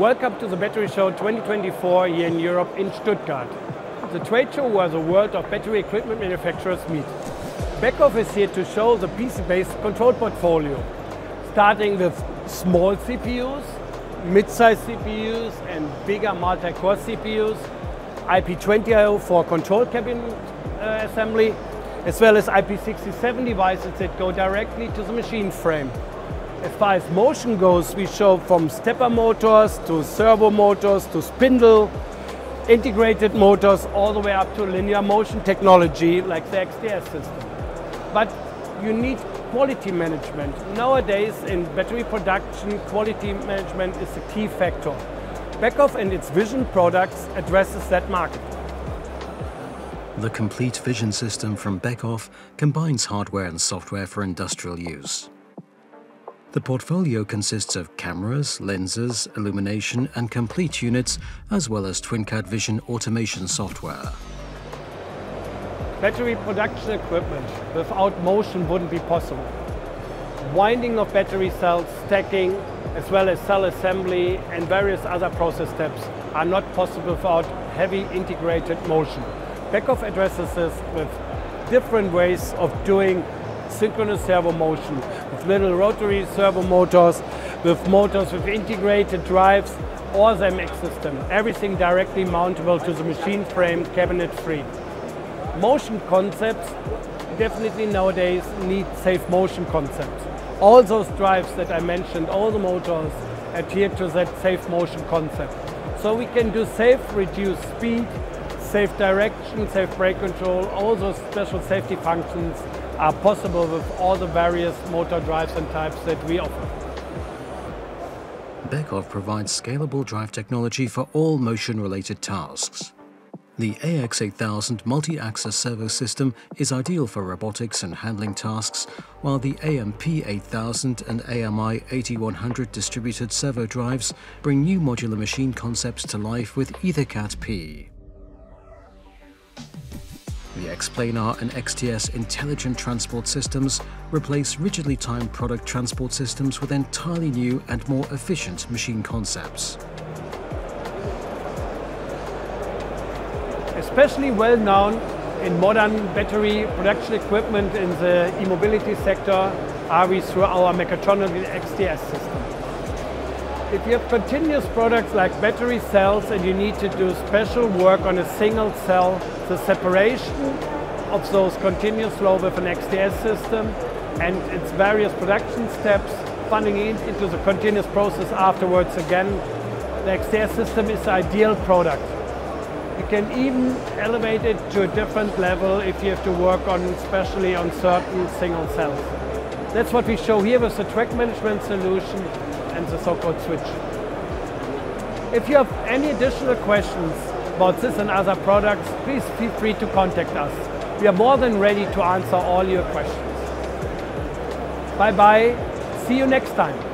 Welcome to the Battery Show 2024 here in Europe in Stuttgart. The trade show where the world of battery equipment manufacturers meet. Beckhoff is here to show the PC-based control portfolio, starting with small CPUs, mid-sized CPUs and bigger multi-core CPUs, IP20 I/O for control cabin assembly, as well as IP67 devices that go directly to the machine frame. As far as motion goes, we show from stepper motors to servo motors to spindle, integrated motors, all the way up to linear motion technology like the XTS system. But you need quality management. Nowadays in battery production, quality management is a key factor. Beckhoff and its Vision products addresses that market. The complete Vision system from Beckhoff combines hardware and software for industrial use. The portfolio consists of cameras, lenses, illumination and complete units, as well as TwinCAT Vision automation software. Battery production equipment without motion wouldn't be possible. Winding of battery cells, stacking, as well as cell assembly and various other process steps are not possible without heavy integrated motion. Beckhoff addresses this with different ways of doing synchronous servo motion, with little rotary servo motors, with motors with integrated drives, or the MX system. Everything directly mountable to the machine frame, cabinet free. Motion concepts definitely nowadays need safe motion concepts. All those drives that I mentioned, all the motors adhere to that safe motion concept. So we can do safe, reduced speed, safe direction, safe brake control, all those special safety functions are possible with all the various motor drives and types that we offer. Beckhoff provides scalable drive technology for all motion-related tasks. The AX8000 multi-axis servo system is ideal for robotics and handling tasks, while the AMP8000 and AMI8100 distributed servo drives bring new modular machine concepts to life with EtherCAT-P. The XPlanar and XTS intelligent transport systems replace rigidly timed product transport systems with entirely new and more efficient machine concepts. Especially well known in modern battery production equipment in the e-mobility sector are we through our mechatronic XTS system. If you have continuous products like battery cells and you need to do special work on a single cell, the separation of those continuous flow with an XTS system and its various production steps, funding it into the continuous process afterwards again, the XTS system is the ideal product. You can even elevate it to a different level if you have to work on, especially on certain single cells. That's what we show here with the track management solution and the so-called switch. If you have any additional questions about this and other products, please feel free to contact us. We are more than ready to answer all your questions. Bye-bye. See you next time.